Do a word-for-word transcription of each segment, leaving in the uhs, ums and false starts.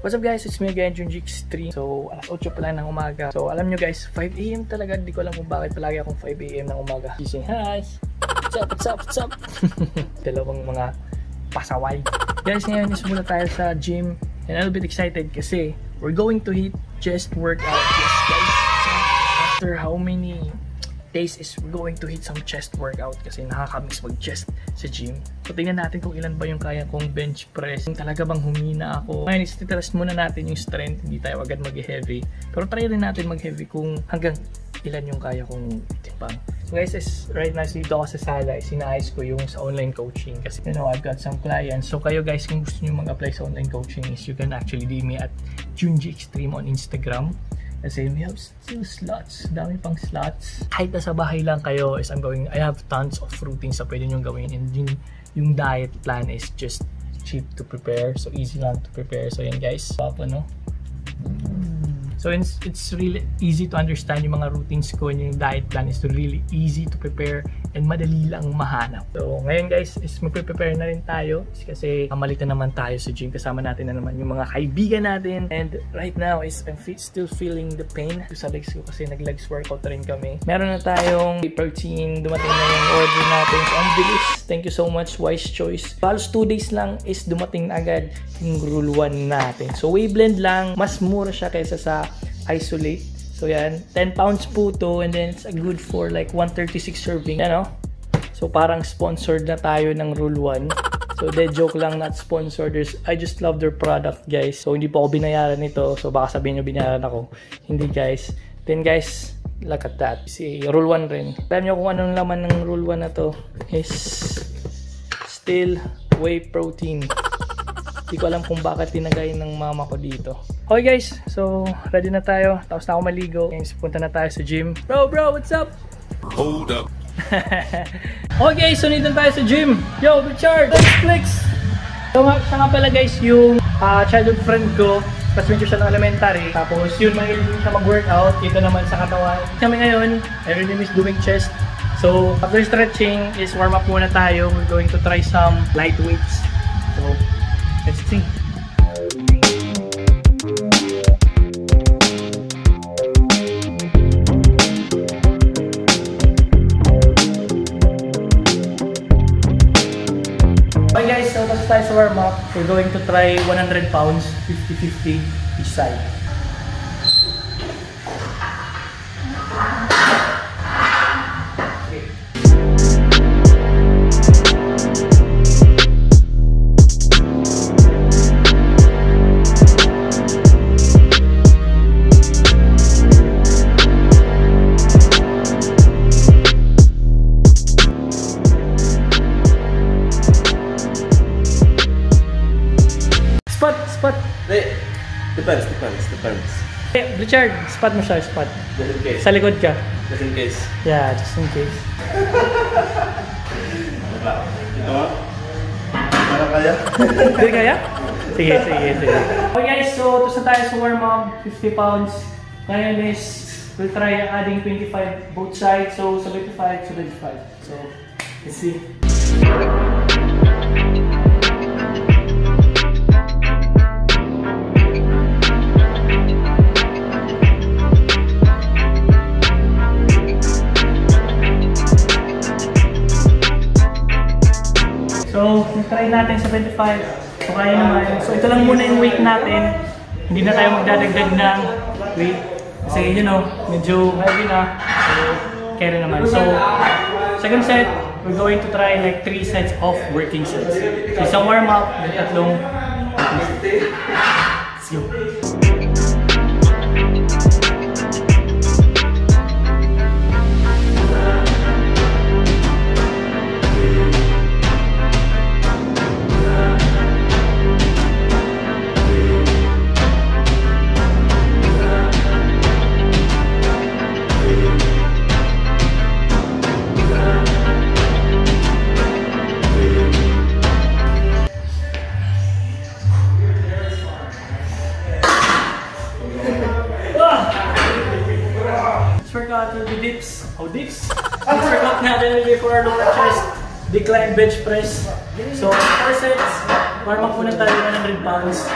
What's up guys, it's me again, Junjix three. So, alas otso pa lang ng umaga. So, alam nyo guys, five A M talaga. Di ko alam kung bakit palagi akong five A M ng umaga. Gising, hi! What's up, what's up, what's up? Dalawang mga pasaway. Guys, ngayon is muna tayo sa gym. And I'm a little bit excited kasi we're going to hit chest workout. Yes guys, so, after how many days is we're going to hit some chest workout kasi nakakamix mag-chest sa gym. So, tingnan natin kung ilan ba yung kaya kong bench press. Talaga bang humina ako? Ngayon, istitrust muna natin yung strength. Hindi tayo agad mag-heavy. Pero try rin natin mag-heavy kung hanggang ilan yung kaya kong itipang. So guys, is, right now, dito ako sa sala. Sinaayos ko yung sa online coaching. Kasi, you know, I've got some clients. So, kayo guys, kung gusto nyo mag-apply sa online coaching is you can actually D M me at Jungie Extreme on Instagram. Kasi we have still slots. Dami pang slots. Kahit na sa bahay lang kayo is I'm going, I have tons of routines na pwede nyo gawin. And yun, yung diet plan is just cheap to prepare, so easy lang to prepare. So yan guys, papa no? Mm. So it's, it's really easy to understand yung mga routines ko, and yung diet plan is really easy to prepare and madali lang mahanap. So ngayon guys, is magpe-prepare na rin tayo kasi kamalik na naman tayo sa gym. Kasama natin na naman yung mga kaibigan natin. And right now is I'm still feeling the pain sa legs ko kasi nag-legs workout rin kami. Meron na tayong protein, dumating na yung order natin. So, ang bilis. Thank you so much, Wise Choice. Halos two days lang is dumating agad yung Rule one natin. So whey blend lang, mas mura siya kaysa sa isolate. So yan, ten pounds po to, and then it's a good for like one thirty-six serving. Yan o. So parang sponsored na tayo ng Rule one. So de joke lang, not sponsored. There's, I just love their product guys. So hindi pa ako binayaran nito. So baka sabihin nyo binayaran ako. Hindi guys. Then guys, look at that. Si Rule one rin. Alam nyo kung anong laman ng Rule one na to is still whey protein. Hindi ko alam kung bakit tinagayin ng mama ko dito. Okay guys, so ready na tayo. Tapos na ako maligo. Guys, punta na tayo sa gym. Bro, bro, what's up? Hold up. Okay guys, so nandito tayo sa gym. Yo, Richard, Netflix! So siya nga pala guys yung uh, childhood friend ko. Classmate ko siya ng elementary. Tapos yun, mahilig siya mag-workout. Dito naman sa katawan. Kami ngayon, I really miss doing chest. So after stretching is warm up muna tayo. We're going to try some light weights. So let's see. Okay guys, so tapos tayo sa warm up. We're going to try one hundred pounds, fifty fifty each side. Depends, depends, depends. Hey, Richard, spot mo siya, spot. Just in case. Sa likod ka. Just in case. Yeah, just in case. Ito mo? Para kaya? Hindi kaya? Sige, sige, sige. Okay guys, so tapos na tayo sa warm-up, fifty pounds. Ngayon is, we'll try adding twenty-five both sides. So, solidified, solidified. So, let's see. So, try natin sa twenty-five. So, kaya naman. So, ito lang muna yung weight natin. Hindi na tayo magdadagdag ng weight. Kasi, you know, medyo heavy na. So, kaya rin naman. So, second set, we're going to try like three sets of working sets. So, isang warm-up, tatlong. Let's go. Before our lower chest, decline bench press. So, four sets, warm up muna tayo one hundred pounds.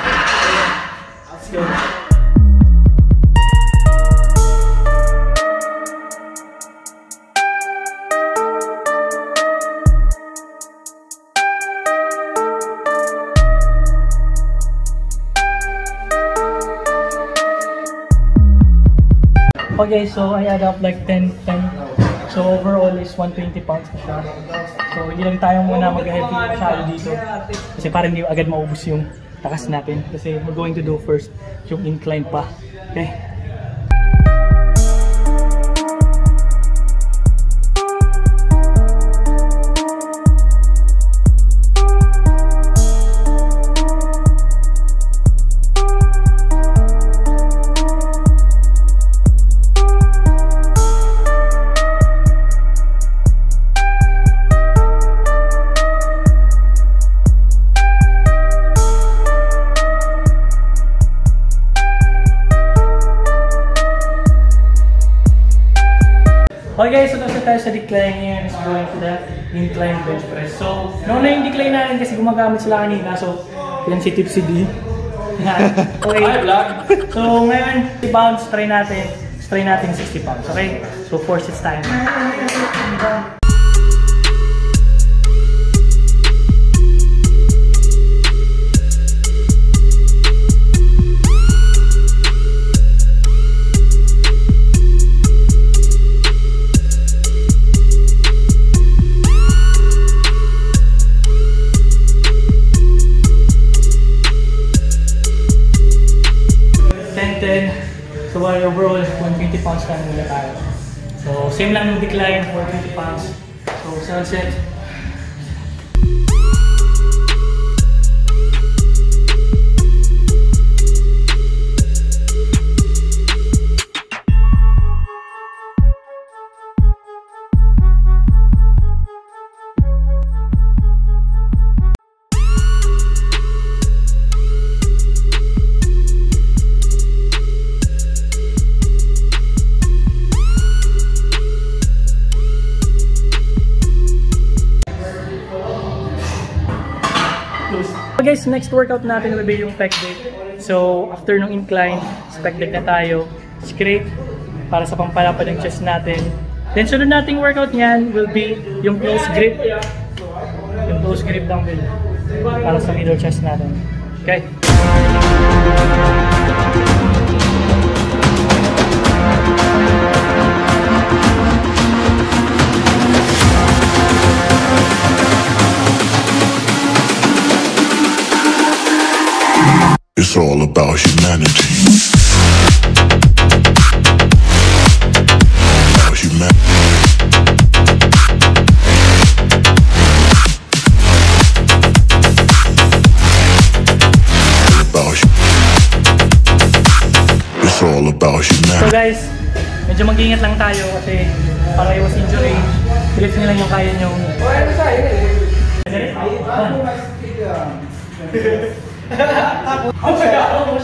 Okay, so I add up like ten, ten. So overall is one hundred twenty pounds siya. So hindi lang tayo muna mag-heavy masyado dito. Kasi parang hindi agad maubos yung takas natin. Kasi we're going to do first yung incline pa. Okay? Okay, so tapos tayo sa decline niya, is going to the incline bench press. So, noon na yung decline natin kasi gumagamit sila kanina. So, yan si Tip C D. Okay. So, ngayon, sixty pounds, try natin. Try natin sixty pounds, okay? So, four sets tayo. So overall, one hundred twenty pounds lang muna tayo. So same lang yung decline, one hundred twenty pounds. So sunset. Guys, next workout natin will be yung pec deck. So, after nung incline, pec deck na tayo. Scrape para sa pampalapad ng chest natin. Then, sunod nating workout niyan will be yung close grip. Yung close grip dumbbell para sa middle chest natin. Okay? It's all about humanity. About humanity. About humanity. It's all about humanity. So guys, medyo mag-ingat lang tayo kasi para iwas injury. Bilis nyo lang yung kaya nyo. Oh my god, oh my god.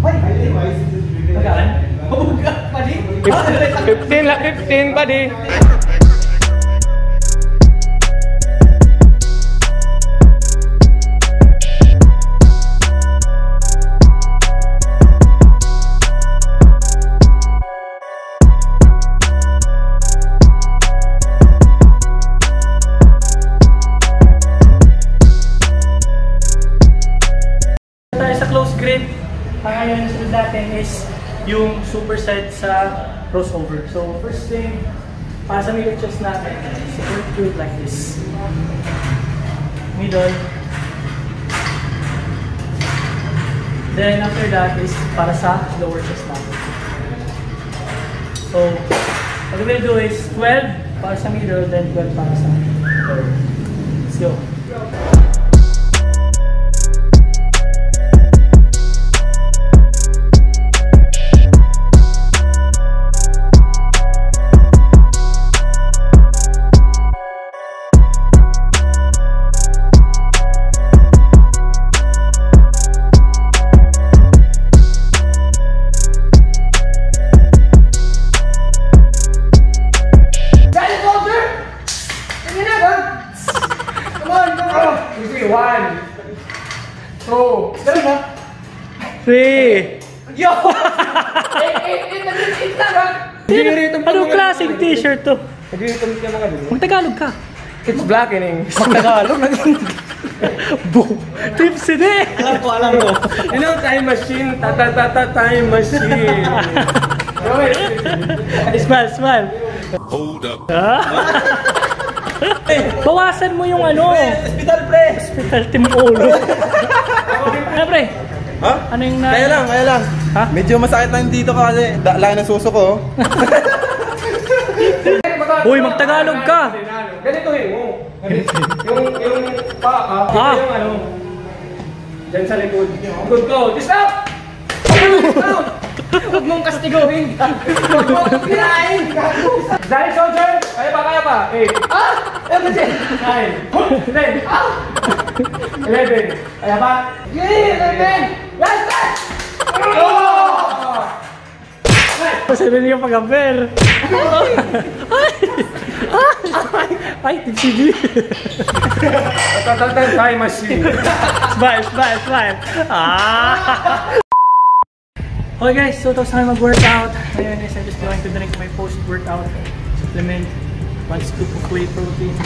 What? Oh my god, buddy. fifteen, like fifteen, buddy. Ngayon, sunod natin is yung superset sa crossover. So, first thing, para sa middle chest natin, secure like this. Middle. Then, after that is para sa lower chest natin. So, what we're gonna do is twelve para sa middle, then twelve para sa lower. Let's go. Three. Yo! Ano klaseng t-shirt to? Magtagalog ka. It's black and English. Magtagalog? Boom! Tipsy din! Alam ko, alam ko. You know, time machine. Ta-ta-ta-ta-time machine. Smile, smile. Hold up. Bawasan mo yung ano. Hospital, pre. Hospital team ulo. Ano, pre? Ha? Ano yung na... Kaya lang, kaya lang. Ha? Medyo masakit lang dito kasi. Laki ng suso ko. Uy, magtagalog ka. Ganito eh, oh. Yung, yung paa, ah. Yung ano. Diyan sa likod. Good go. This up! Huwag mong kastigohin. Huwag mong pinain. Dahil soldier, kaya pa, kaya pa. eight. Ah! nine. nine. Ah! eleven. Kaya pa? eleven. Last time! Oh! Pasabi niyo pag-amper. Ay! Ay! Ay! Tipsy! Tatatang time machine. Smile! Smile! Smile! Ah! Okay guys, so tapos na mag-workout. Ngayon is I'm just going to drink my post-workout supplement. One scoop of whey protein.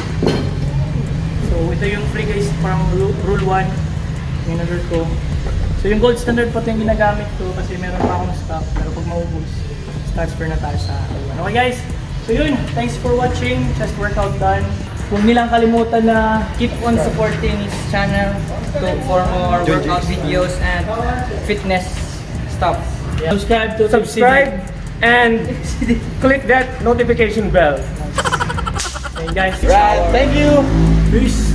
So ito yung free guys, parang rule one. Yung order ko. So yung gold standard po ito yung ginagamit ko kasi meron pa akong stock. Pero pag maubos, transfer na tayo sa rule one. Okay guys, so yun. Thanks for watching. Just workout done. Huwag nilang kalimutan na keep on supporting his channel for more workout videos and fitness stuff. Yeah. Subscribe to subscribe and click that notification bell. Nice. Thank you guys. Right. Thank you. Peace.